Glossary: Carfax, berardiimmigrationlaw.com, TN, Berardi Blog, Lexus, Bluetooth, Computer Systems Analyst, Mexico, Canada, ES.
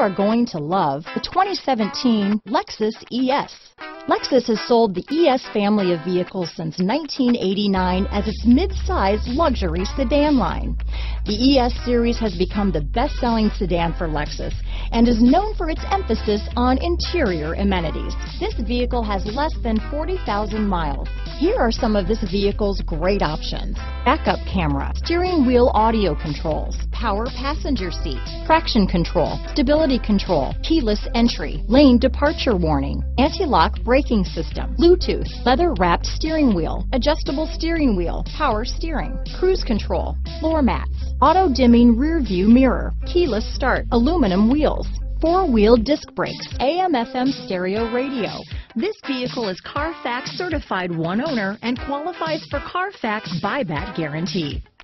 are going to love the 2017 Lexus ES. Lexus has sold the ES family of vehicles since 1989 as its mid-size luxury sedan line. The ES series has become the best-selling sedan for Lexus and is known for its emphasis on interior amenities. This vehicle has less than 40,000 miles. Here are some of this vehicle's great options: backup camera, steering wheel audio controls, power passenger seat, traction control, stability control, keyless entry, lane departure warning, anti-lock braking system, Bluetooth, leather-wrapped steering wheel, adjustable steering wheel, power steering, cruise control, floor mats, auto-dimming rear-view mirror, keyless start, aluminum wheels, four-wheel disc brakes, AM/FM stereo radio. This vehicle is Carfax certified one owner and qualifies for Carfax buyback guarantee.